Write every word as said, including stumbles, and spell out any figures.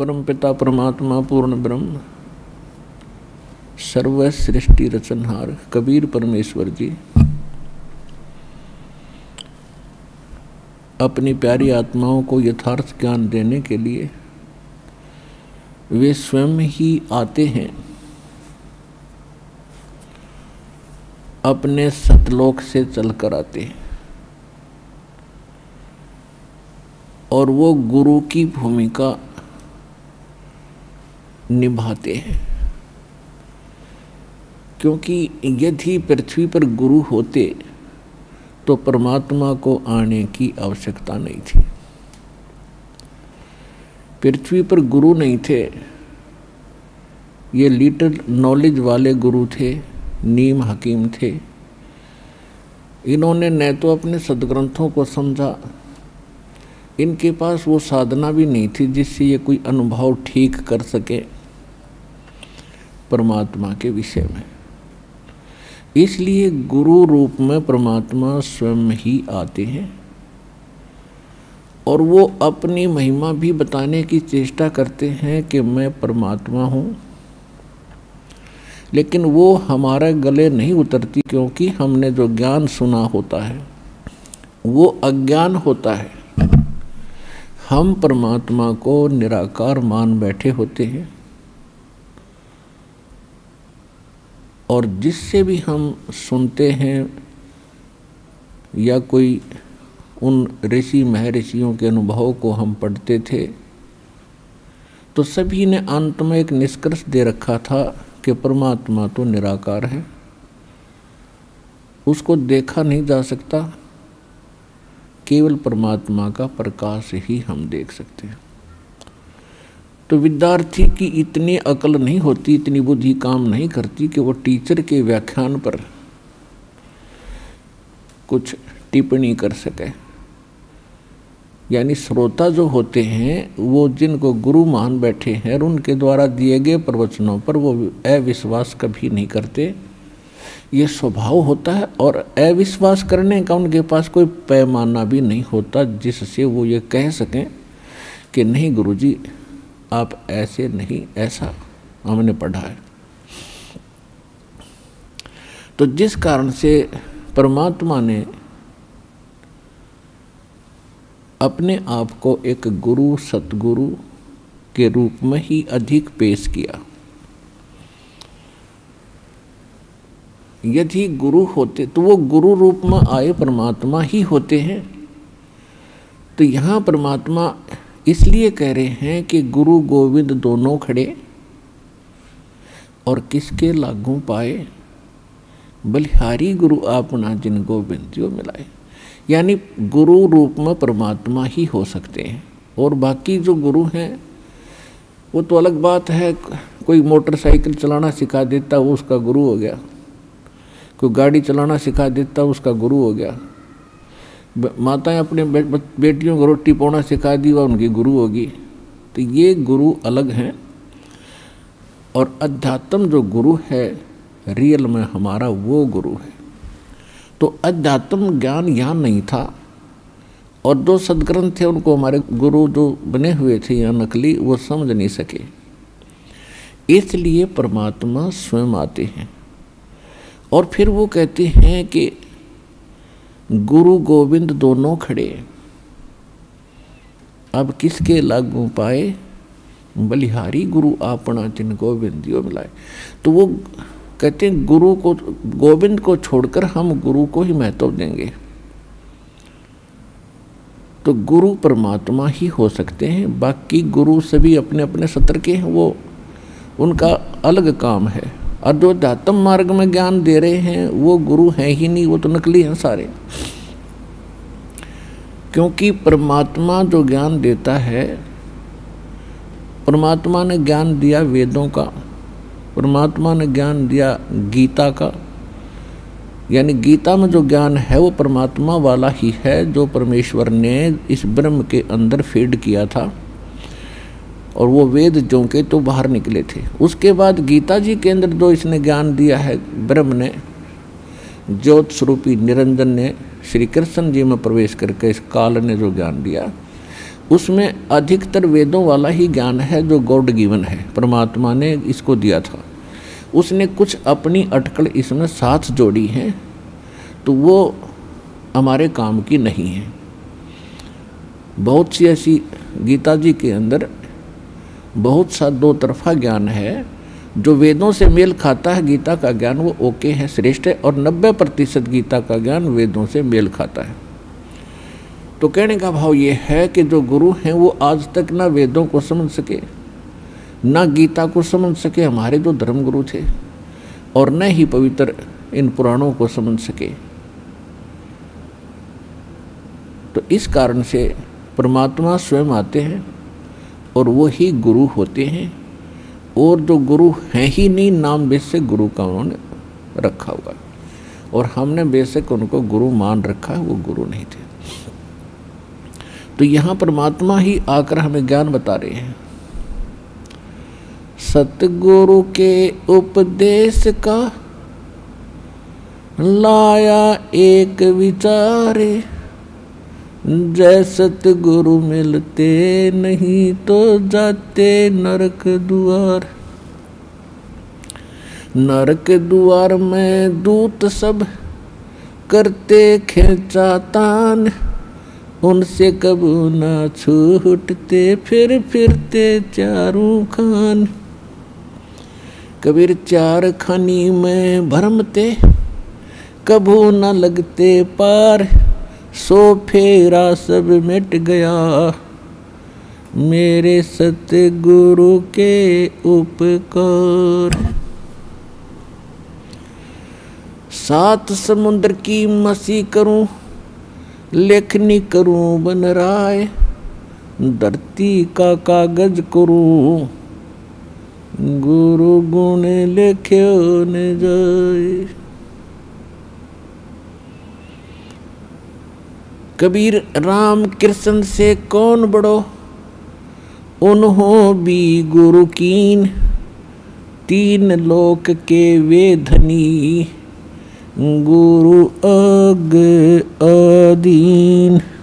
परम पिता परमात्मा पूर्ण ब्रह्म सर्वसृष्टि रचनहार कबीर परमेश्वर जी अपनी प्यारी आत्माओं को यथार्थ ज्ञान देने के लिए वे स्वयं ही आते हैं अपने सतलोक से चलकर आते हैं और वो गुरु की भूमिका निभाते हैं, क्योंकि यदि पृथ्वी पर गुरु होते तो परमात्मा को आने की आवश्यकता नहीं थी। पृथ्वी पर गुरु नहीं थे, ये लिटिल नॉलेज वाले गुरु थे, नीम हकीम थे। इन्होंने न तो अपने सदग्रंथों को समझा, इनके पास वो साधना भी नहीं थी जिससे ये कोई अनुभव ठीक कर सके परमात्मा के विषय में। इसलिए गुरु रूप में परमात्मा स्वयं ही आते हैं और वो अपनी महिमा भी बताने की चेष्टा करते हैं कि मैं परमात्मा हूँ, लेकिन वो हमारे गले नहीं उतरती, क्योंकि हमने जो ज्ञान सुना होता है वो अज्ञान होता है। हम परमात्मा को निराकार मान बैठे होते हैं और जिससे भी हम सुनते हैं या कोई उन ऋषि महर्षियों के अनुभव को हम पढ़ते थे तो सभी ने अंत में एक निष्कर्ष दे रखा था कि परमात्मा तो निराकार है, उसको देखा नहीं जा सकता, केवल परमात्मा का प्रकाश ही हम देख सकते हैं। तो विद्यार्थी की इतनी अकल नहीं होती, इतनी बुद्धि काम नहीं करती कि वो टीचर के व्याख्यान पर कुछ टिप्पणी कर सके। यानी श्रोता जो होते हैं वो जिनको गुरु मान बैठे हैं और उनके द्वारा दिए गए प्रवचनों पर वो अविश्वास कभी नहीं करते, ये स्वभाव होता है। और अविश्वास करने का उनके पास कोई पैमाना भी नहीं होता जिससे वो ये कह सकें कि नहीं गुरुजी आप ऐसे नहीं, ऐसा हमने पढ़ा है। तो जिस कारण से परमात्मा ने अपने आप को एक गुरु सतगुरु के रूप में ही अधिक पेश किया। यदि गुरु होते तो वो गुरु रूप में आए परमात्मा ही होते हैं। तो यहाँ परमात्मा इसलिए कह रहे हैं कि गुरु गोविंद दोनों खड़े और किसके लागू पाए, बलिहारी गुरु आपना जिन गोविंद जो मिलाए। यानी गुरु रूप में परमात्मा ही हो सकते हैं और बाकी जो गुरु हैं वो तो अलग बात है। कोई मोटरसाइकिल चलाना सिखा देता वो उसका गुरु हो गया, कोई गाड़ी चलाना सिखा देता उसका गुरु हो गया, माताएं अपने बेटियों को रोटी पकाना सिखा दी वह उनकी गुरु होगी। तो ये गुरु अलग हैं और अध्यात्म जो गुरु है रियल में हमारा वो गुरु है। तो अध्यात्म ज्ञान यहाँ नहीं था और जो सदग्रंथ थे उनको हमारे गुरु जो बने हुए थे यहाँ नकली वो समझ नहीं सके, इसलिए परमात्मा स्वयं आते हैं। और फिर वो कहते हैं कि गुरु गोविंद दोनों खड़े, अब किसके लागू पाए, बलिहारी गुरु आपना जिन गोविंद यो मिलाए। तो वो कहते हैं गुरु को, गोविंद को छोड़कर हम गुरु को ही महत्व देंगे। तो गुरु परमात्मा ही हो सकते हैं, बाकी गुरु सभी अपने अपने सत्र के हैं, वो उनका अलग काम है। और जो अध्यात्म मार्ग में ज्ञान दे रहे हैं वो गुरु हैं ही नहीं, वो तो नकली हैं सारे। क्योंकि परमात्मा जो ज्ञान देता है, परमात्मा ने ज्ञान दिया वेदों का, परमात्मा ने ज्ञान दिया गीता का। यानी गीता में जो ज्ञान है वो परमात्मा वाला ही है जो परमेश्वर ने इस ब्रह्म के अंदर फीड किया था और वो वेद जो के तो बाहर निकले थे। उसके बाद गीता जी के अंदर जो इसने ज्ञान दिया है ब्रह्म ने, ज्योत स्वरूपी निरंजन ने, श्री कृष्ण जी में प्रवेश करके इस काल ने जो ज्ञान दिया उसमें अधिकतर वेदों वाला ही ज्ञान है जो गॉड गिवन है, परमात्मा ने इसको दिया था। उसने कुछ अपनी अटकल इसमें साथ जोड़ी है तो वो हमारे काम की नहीं है। बहुत सी ऐसी गीता जी के अंदर बहुत सा दो तरफा ज्ञान है जो वेदों से मेल खाता है। गीता का ज्ञान वो ओके है, श्रेष्ठ है, और नब्बे प्रतिशत गीता का ज्ञान वेदों से मेल खाता है। तो कहने का भाव ये है कि जो गुरु हैं वो आज तक ना वेदों को समझ सके, ना गीता को समझ सके, हमारे जो धर्म गुरु थे, और न ही पवित्र इन पुराणों को समझ सके। तो इस कारण से परमात्मा स्वयं आते हैं और वो ही गुरु होते हैं, और जो गुरु हैं ही नहीं, नाम बेशक गुरु का उन्होंने रखा हुआ, और हमने बेशक उनको गुरु मान रखा है, वो गुरु नहीं थे। तो यहाँ परमात्मा ही आकर हमें ज्ञान बता रहे हैं। सतगुरु के उपदेश का लाया एक विचारे, जय सतगुरु मिलते नहीं तो जाते नरक द्वार। नरक द्वार में दूत सब करते खेचा तान, उनसे कबू ना छूटते फिर फिरते चारों खान। कबीर चार खानी में भरमते कबू ना लगते पार, सो फेरा सब मिट गया मेरे सतगुरु के उपकार। सात समुद्र की मसी करूं, लेखनी करूं बन राय, धरती का कागज करूं गुरु गुण लिखियो न जाए। कबीर राम कृष्ण से कौन बड़ो, उन्हों भी गुरु कीन, तीन लोक के वे धनी गुरु अग अधीन।